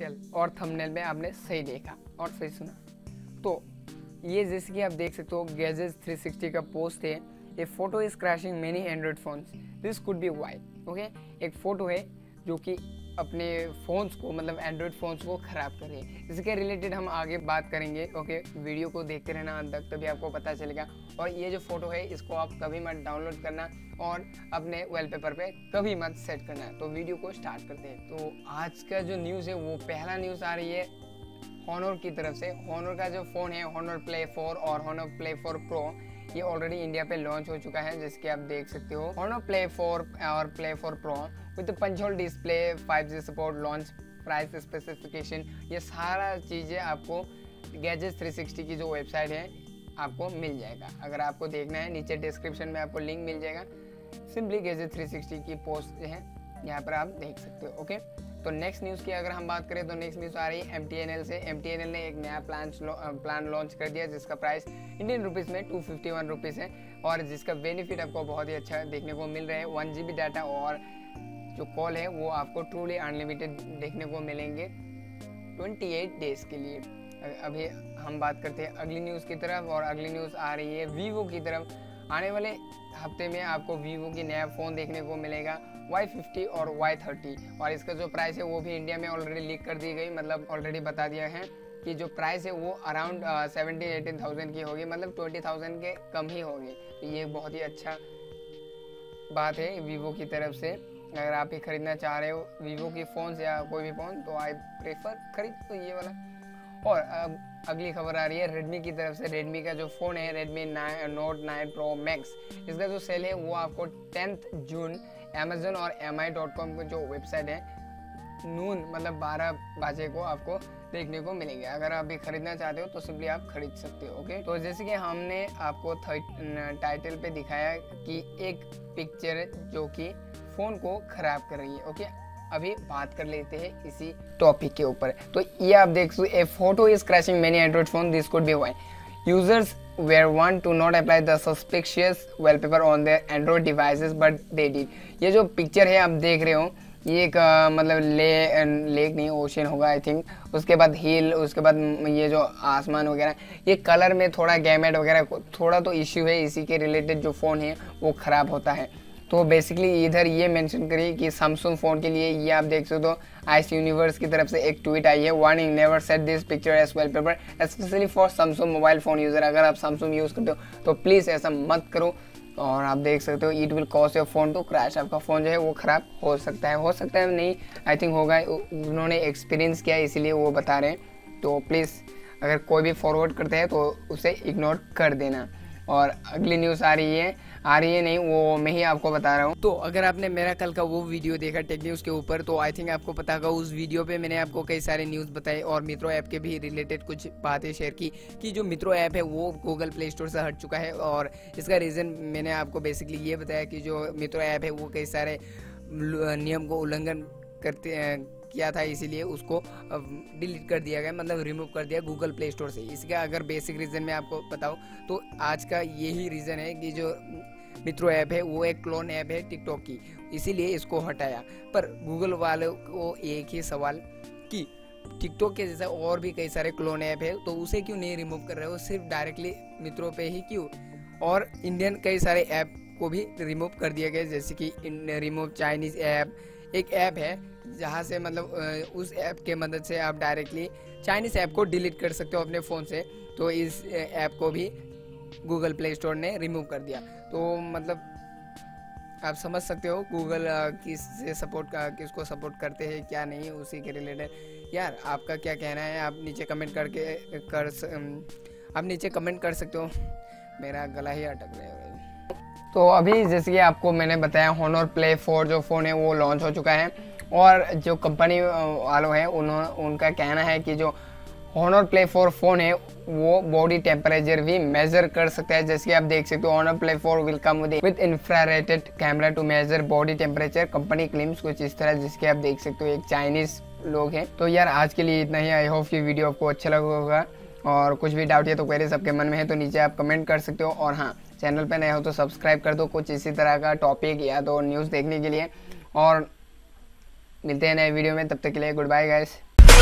Title और thumbnail में आपने सही देखा और सही सुना। तो ये जैसे कि आप देख सकते हो गैजेट्स 360 का पोस्ट है। ये photo is crashing many Android phones, this could be why. Okay, एक फ़ोटो है जो कि अपने फ़ोन्स को मतलब एंड्रॉयड फ़ोन्स को ख़राब कर रही है। इसके रिलेटेड हम आगे बात करेंगे। ओके, वीडियो को देखते रहना अंत तक, तभी आपको पता चलेगा। और ये जो फ़ोटो है इसको आप कभी मत डाउनलोड करना और अपने वॉलपेपर पे कभी मत सेट करना। तो वीडियो को स्टार्ट करते हैं। तो आज का जो न्यूज़ है वो पहला न्यूज़ आ रही है हॉनर की तरफ से। हॉनर का जो फ़ोन है हॉनर प्ले 4 और हॉनर प्ले 4 प्रो ये ऑलरेडी इंडिया पे लॉन्च हो चुका है, जिसके आप देख सकते हो। हॉनर प्ले 4 और play 4 pro with punch hole display, 5G support, launch price, specification, ये सारा चीज़ें आपको गैजेट्स 360 की जो वेबसाइट है आपको मिल जाएगा। अगर आपको देखना है नीचे डिस्क्रिप्शन में आपको लिंक मिल जाएगा। सिंपली गैजेट्स 360 की पोस्ट है, यहाँ पर आप देख सकते हो। ओके, तो नेक्स्ट न्यूज़ की अगर हम बात करें तो नेक्स्ट न्यूज़ आ रही है MTNL से। MTNL ने एक नया प्लान लॉन्च कर दिया, जिसका प्राइस इंडियन रुपीस में 251 रुपीस है और जिसका बेनिफिट आपको बहुत ही अच्छा देखने को मिल रहा है। 1GB डाटा और जो कॉल है वो आपको ट्रूली अनलिमिटेड देखने को मिलेंगे 28 डेज़ के लिए। अभी हम बात करते हैं अगली न्यूज़ की तरफ, और अगली न्यूज़ आ रही है वीवो की तरफ। आने वाले हफ्ते में आपको वीवो की नया फ़ोन देखने को मिलेगा Y50 और Y30, और इसका जो प्राइस है वो भी इंडिया में ऑलरेडी लीक कर दी गई, मतलब ऑलरेडी बता दिया है कि जो प्राइस है वो अराउंड 17-18,000 की होगी, मतलब 20,000 के कम ही होगी। तो ये बहुत ही अच्छा बात है वीवो की तरफ से। अगर आप ही खरीदना चाह रहे हो वीवो की फ़ोन या कोई भी फ़ोन, तो आई प्रेफर खरीद तो ये वाला। और अब अगली खबर आ रही है रेडमी की तरफ से। रेडमी का जो फ़ोन है रेडमी नोट 9 प्रो मैक्स, इसका जो सेल है वो आपको 10 जून अमेजोन और mi.com की जो वेबसाइट है नून मतलब 12 बजे को आपको देखने को मिलेंगे। अगर आप भी खरीदना चाहते हो तो सिंपली आप खरीद सकते हो। ओके, तो जैसे कि हमने आपको टाइटल पे दिखाया कि एक पिक्चर जो कि फ़ोन को ख़राब कर रही है। ओके, अभी बात कर लेते हैं इसी टॉपिक के ऊपर। तो ये आप देख सकते, a photo is crashing many Android phone, this could be why. Users where want to not apply the suspicious wallpaper on their Android devices but they did. ये जो पिक्चर है आप देख रहे हो ये एक मतलब लेक नहीं ओशन होगा आई थिंक, उसके बाद हिल, उसके बाद ये जो आसमान वगैरह, ये कलर में थोड़ा गैमेट वगैरह थोड़ा तो इश्यू है, इसी के रिलेटेड जो फ़ोन है वो ख़राब होता है। तो बेसिकली इधर ये मेंशन करिए कि सैमसंग फ़ोन के लिए ये आप देख सकते हो आइस यूनिवर्स की तरफ से एक ट्वीट आई है, warning never set this picture as wallpaper specially for Samsung mobile phone user. अगर आप सैमसंग यूज़ करते हो तो प्लीज़ ऐसा मत करो। और आप देख सकते हो it will cause your phone to crash, आपका फ़ोन जो है वो ख़राब हो सकता है, हो सकता है नहीं आई थिंक होगा, उन्होंने एक्सपीरियंस किया इसीलिए वो बता रहे हैं। तो प्लीज़ अगर कोई भी फॉरवर्ड करते हैं तो उसे इग्नोर कर देना। और अगली न्यूज़ आ रही है नहीं, वो मैं ही आपको बता रहा हूँ। तो अगर आपने मेरा कल का वो वीडियो देखा टेक न्यूज़ के ऊपर तो आई थिंक आपको पता होगा, उस वीडियो पे मैंने आपको कई सारे न्यूज़ बताए और मित्रो ऐप के भी रिलेटेड कुछ बातें शेयर की कि जो मित्रो ऐप है वो गूगल प्ले स्टोर से हट चुका है। और इसका रीज़न मैंने आपको बेसिकली ये बताया कि जो मित्रो ऐप है वो कई सारे नियम को उल्लंघन किया था, इसीलिए उसको डिलीट कर दिया गया, मतलब रिमूव कर दिया गूगल प्ले स्टोर से। इसका अगर बेसिक रीज़न मैं आपको बताऊँ तो आज का यही रीज़न है कि जो मित्रो ऐप है वो एक क्लोन ऐप है टिकटॉक की, इसीलिए इसको हटाया। पर गूगल वालों को एक ही सवाल कि टिकटॉक के जैसा और भी कई सारे क्लोन ऐप है तो उसे क्यों नहीं रिमूव कर रहे हो, सिर्फ डायरेक्टली मित्रों पे ही क्यों। और इंडियन कई सारे ऐप को भी रिमूव कर दिया गया, जैसे कि रिमूव चाइनीज़ ऐप एक ऐप है जहाँ से मतलब उस ऐप के मदद से आप डायरेक्टली चाइनीज़ ऐप को डिलीट कर सकते हो अपने फ़ोन से, तो इस ऐप को भी गूगल प्ले स्टोर ने रिमूव कर दिया। तो मतलब आप समझ सकते हो गूगल किसको सपोर्ट करते हैं क्या नहीं, उसी के रिलेटेड। यार आपका क्या कहना है आप नीचे कमेंट करके आप नीचे कमेंट कर सकते हो। मेरा गला ही अटक रहा है। तो अभी जैसे कि आपको मैंने बताया Honor Play 4 जो फ़ोन है वो लॉन्च हो चुका है, और जो कंपनी वालों हैं उनका कहना है कि जो Honor Play 4 फ़ोन है वो बॉडी टेम्परेचर भी मेज़र कर सकता है। जैसे कि आप देख सकते हो Honor Play 4 will come with infrared camera to measure body temperature, company claims कुछ इस तरह, जिसके आप देख सकते हो एक चाइनीज़ लोग हैं। तो यार आज के लिए इतना ही। आई होप कि वीडियो आपको अच्छा लगा होगा, और कुछ भी डाउट है तो क्वेरीज सबके मन में है तो नीचे आप कमेंट कर सकते हो। और हाँ, चैनल पे नए हो तो सब्सक्राइब कर दो कुछ इसी तरह का टॉपिक या तो न्यूज़ देखने के लिए। और मिलते हैं नए वीडियो में, तब तक के लिए गुड बाय गाइस।